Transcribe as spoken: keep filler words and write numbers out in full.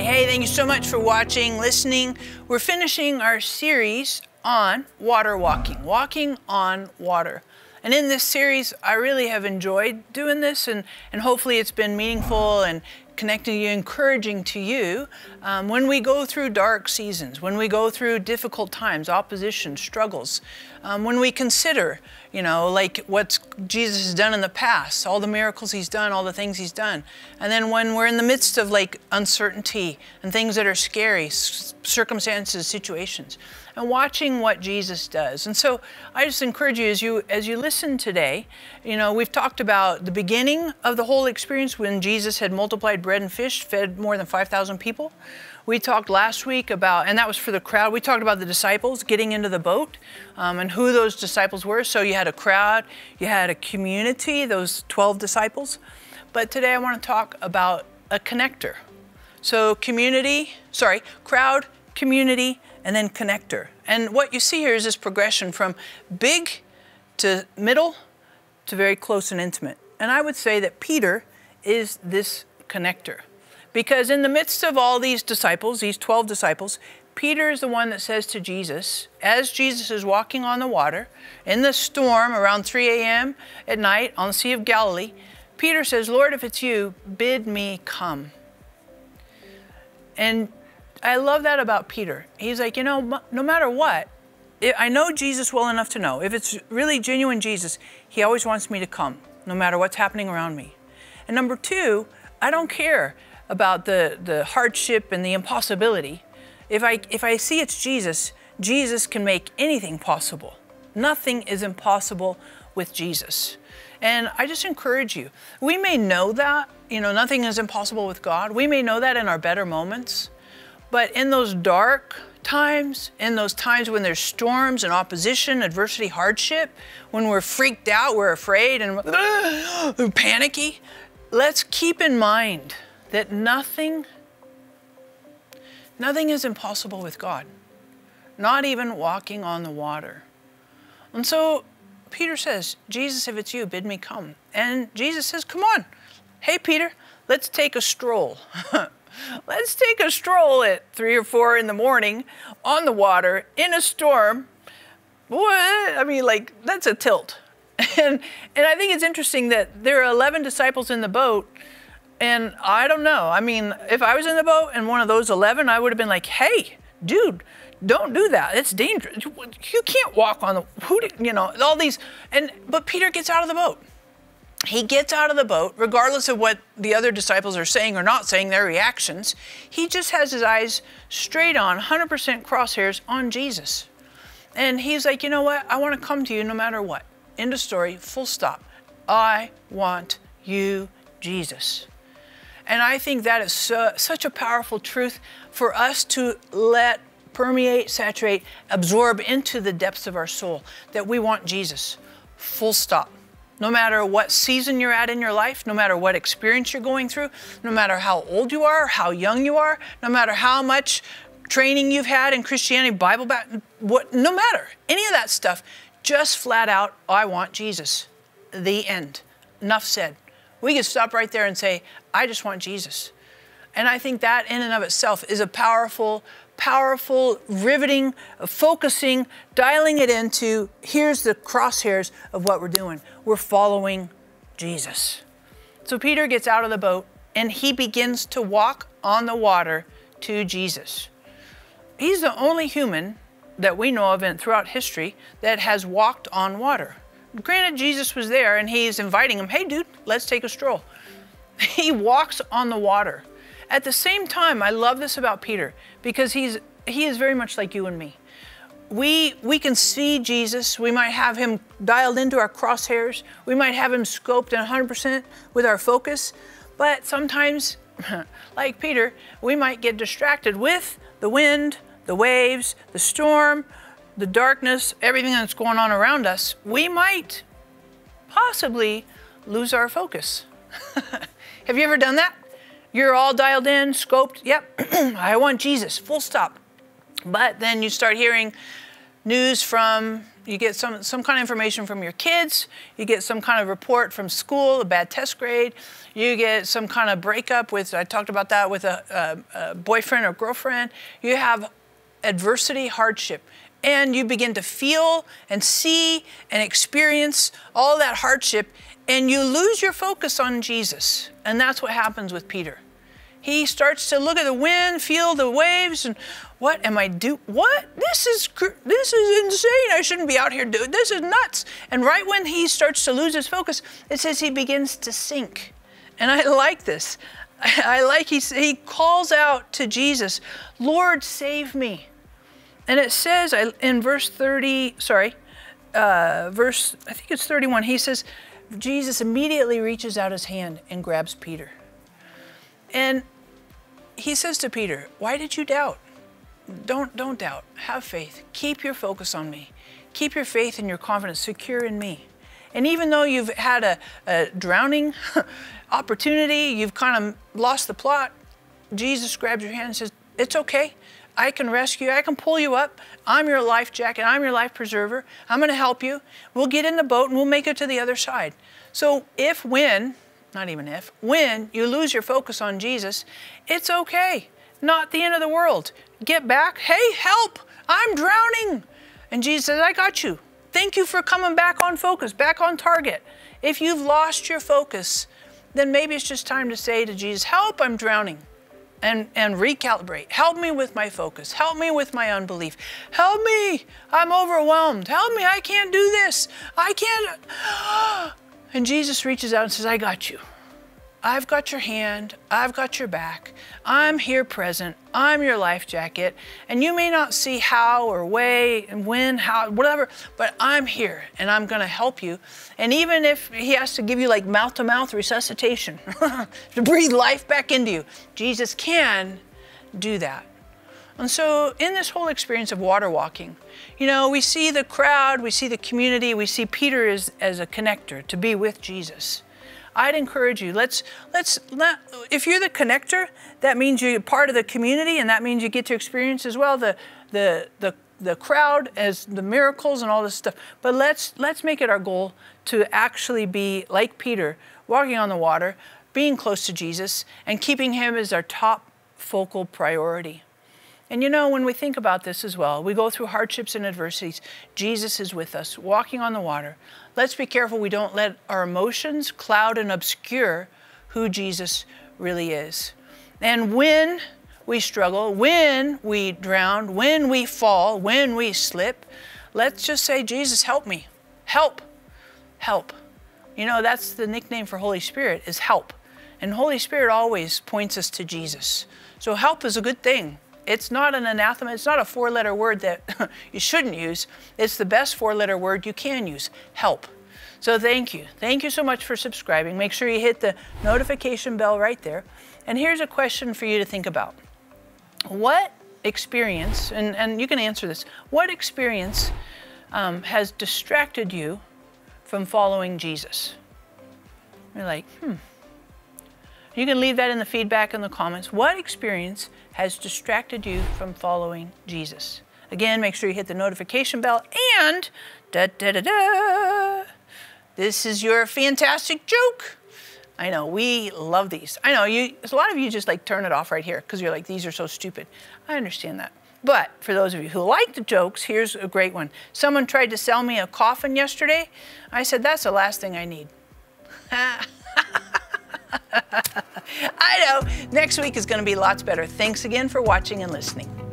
Hey, hey, thank you so much for watching, listening. We're finishing our series on water walking, walking on water. And in this series, I really have enjoyed doing this, and, and hopefully it's been meaningful and connecting you, encouraging to you. Um, when we go through dark seasons, when we go through difficult times, opposition, struggles, um, when we consider, you know, like what Jesus has done in the past, all the miracles he's done, all the things he's done. And then when we're in the midst of like uncertainty and things that are scary, circumstances, situations, and watching what Jesus does. And so I just encourage you as you as you listen today, you know, we've talked about the beginning of the whole experience when Jesus had multiplied bread and fish, fed more than five thousand people. We talked last week about, and that was for the crowd, we talked about the disciples getting into the boat um, and who those disciples were. So you had a crowd, you had a community, those twelve disciples. But today I want to talk about a connector. So community, sorry, crowd, community, and then connector. And what you see here is this progression from big to middle to very close and intimate. And I would say that Peter is this connector. Because in the midst of all these disciples, these twelve disciples, Peter is the one that says to Jesus, as Jesus is walking on the water, in the storm around three a m at night on the Sea of Galilee, Peter says, Lord, if it's you, bid me come. And I love that about Peter. He's like, you know, no matter what, I know Jesus well enough to know, if it's really genuine Jesus, he always wants me to come, no matter what's happening around me. And number two, I don't care about the, the hardship and the impossibility. If I, if I see it's Jesus, Jesus can make anything possible. Nothing is impossible with Jesus. And I just encourage you, we may know that, you know, nothing is impossible with God. We may know that in our better moments, but in those dark times, in those times when there's storms and opposition, adversity, hardship, when we're freaked out, we're afraid and we're panicky, let's keep in mind that nothing, nothing is impossible with God, not even walking on the water. And so Peter says, Jesus, if it's you, bid me come. And Jesus says, come on. Hey, Peter, let's take a stroll. Let's take a stroll at three or four in the morning on the water in a storm. What? I mean, like, that's a tilt. And, and I think it's interesting that there are eleven disciples in the boat. And I don't know. I mean, if I was in the boat and one of those eleven, I would have been like, hey, dude, don't do that. It's dangerous. You can't walk on the, who do, you know, all these. And, but Peter gets out of the boat. He gets out of the boat, regardless of what the other disciples are saying or not saying, their reactions. He just has his eyes straight on, one hundred percent crosshairs on Jesus. And he's like, you know what? I want to come to you no matter what. End of story, full stop. I want you, Jesus. And I think that is so, such a powerful truth for us to let permeate, saturate, absorb into the depths of our soul, that we want Jesus, full stop. No matter what season you're at in your life, no matter what experience you're going through, no matter how old you are, how young you are, no matter how much training you've had in Christianity, Bible, what, no matter any of that stuff, just flat out, I want Jesus. The end. Enough said. We can stop right there and say, I just want Jesus. And I think that in and of itself is a powerful, powerful, riveting, focusing, dialing it into, here's the crosshairs of what we're doing. We're following Jesus. So Peter gets out of the boat and he begins to walk on the water to Jesus. He's the only human that we know of in, throughout history that has walked on water. Granted, Jesus was there and he's inviting him, hey dude, let's take a stroll. He walks on the water. At the same time, I love this about Peter because he's, he is very much like you and me. We, we can see Jesus. We might have him dialed into our crosshairs. We might have him scoped at one hundred percent with our focus. But sometimes, like Peter, we might get distracted with the wind, the waves, the storm, the darkness, everything that's going on around us. We might possibly lose our focus. Have you ever done that? You're all dialed in, scoped, yep, I want Jesus, full stop. But then you start hearing news from You get some, some kind of information from your kids. You get some kind of report from school, a bad test grade. You get some kind of breakup with, I talked about that, with a, a, a boyfriend or girlfriend. You have adversity, hardship. And you begin to feel and see and experience all that hardship, and you lose your focus on Jesus. And that's what happens with Peter. He starts to look at the wind, feel the waves, and what am I do? What? This is this is insane. I shouldn't be out here doing this. Is nuts. And right when he starts to lose his focus, it says he begins to sink. And I like this. I like he he calls out to Jesus, "Lord, save me." And it says in verse thirty, sorry, uh, verse I think it's thirty-one. He says, Jesus immediately reaches out his hand and grabs Peter. And he says to Peter, why did you doubt? Don't, don't doubt, have faith. Keep your focus on me. Keep your faith and your confidence secure in me. And even though you've had a, a drowning opportunity, you've kind of lost the plot, Jesus grabs your hand and says, it's okay. I can rescue you. I can pull you up. I'm your life jacket. I'm your life preserver. I'm going to help you. We'll get in the boat and we'll make it to the other side. So if, when, not even if, when you lose your focus on Jesus, it's okay. Not the end of the world. Get back. Hey, help. I'm drowning. And Jesus says, I got you. Thank you for coming back on focus, back on target. If you've lost your focus, then maybe it's just time to say to Jesus, help, I'm drowning. And, and recalibrate. Help me with my focus. Help me with my unbelief. Help me. I'm overwhelmed. Help me. I can't do this. I can't. And Jesus reaches out and says, I got you. I've got your hand. I've got your back. I'm here present. I'm your life jacket. And you may not see how or way and when, how, whatever, but I'm here and I'm going to help you. And even if he has to give you like mouth-to-mouth resuscitation to breathe life back into you, Jesus can do that. And so in this whole experience of water walking, you know, we see the crowd, we see the community, we see Peter as, as a connector to be with Jesus. I'd encourage you, let's, let's let, if you're the connector, that means you're part of the community, and that means you get to experience as well the, the, the, the crowd as the miracles and all this stuff. But let's, let's make it our goal to actually be like Peter, walking on the water, being close to Jesus, and keeping him as our top focal priority. And you know, when we think about this as well, we go through hardships and adversities. Jesus is with us, walking on the water. Let's be careful we don't let our emotions cloud and obscure who Jesus really is. And when we struggle, when we drown, when we fall, when we slip, let's just say, Jesus, help me. Help. Help. You know, that's the nickname for Holy Spirit, is help. And Holy Spirit always points us to Jesus. So help is a good thing. It's not an anathema. It's not a four-letter word that you shouldn't use. It's the best four-letter word you can use, help. So thank you. Thank you so much for subscribing. Make sure you hit the notification bell right there. And here's a question for you to think about. What experience, and, and you can answer this, what experience um, has distracted you from following Jesus? You're like, hmm. You can leave that in the feedback in the comments. What experience has distracted you from following Jesus? Again, make sure you hit the notification bell and da da da da. This is your fantastic joke. I know, we love these. I know, you. a lot of you just like turn it off right here because you're like, these are so stupid. I understand that. But for those of you who like the jokes, here's a great one. Someone tried to sell me a coffin yesterday. I said, that's the last thing I need. I know, next week is going to be lots better. Thanks again for watching and listening.